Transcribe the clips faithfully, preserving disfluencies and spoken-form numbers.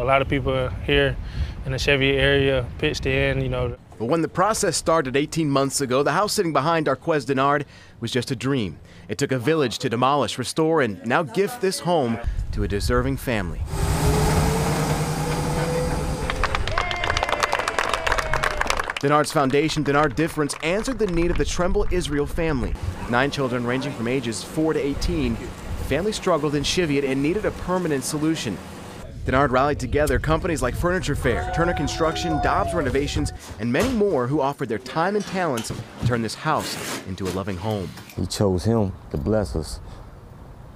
A lot of people here in the Cheviot area pitched in, you know. But when the process started eighteen months ago, the house sitting behind Darqueze Dennard was just a dream. It took a village to demolish, restore, and now gift this home to a deserving family. Dennard's foundation, Dennard Difference, answered the need of the Tremble Israel family. Nine children ranging from ages four to eighteen, the family struggled in Cheviot and needed a permanent solution. Dennard rallied together companies like Furniture Fair, Turner Construction, Dobbs Renovations, and many more who offered their time and talents to turn this house into a loving home. He chose him to bless us,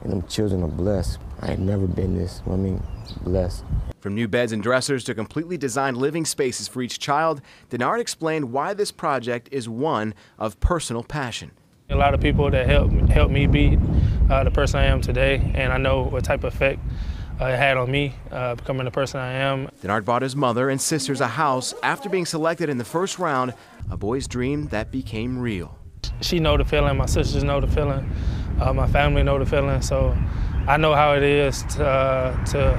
and them children are blessed. I ain't never been this, I mean, blessed. From new beds and dressers to completely designed living spaces for each child, Dennard explained why this project is one of personal passion. A lot of people that helped help me be uh, the person I am today, and I know what type of effect Uh, it had on me, uh, becoming the person I am. Dennard bought his mother and sisters a house after being selected in the first round, a boy's dream that became real. She know the feeling, my sisters know the feeling, uh, my family know the feeling, so I know how it is to, uh, to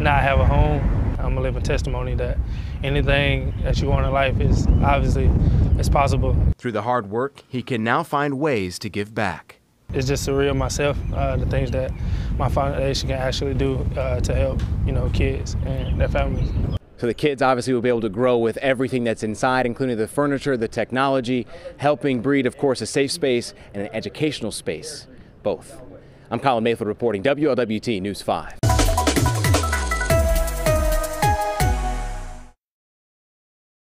not have a home. I'm a living testimony that anything that you want in life is obviously it's possible. Through the hard work, he can now find ways to give back. It's just surreal myself, uh, the things that my foundation can actually do uh, to help, you know, kids and their families. So the kids obviously will be able to grow with everything that's inside, including the furniture, the technology, helping breed, of course, a safe space and an educational space, both. I'm Colin Mayfield reporting W L W T News five.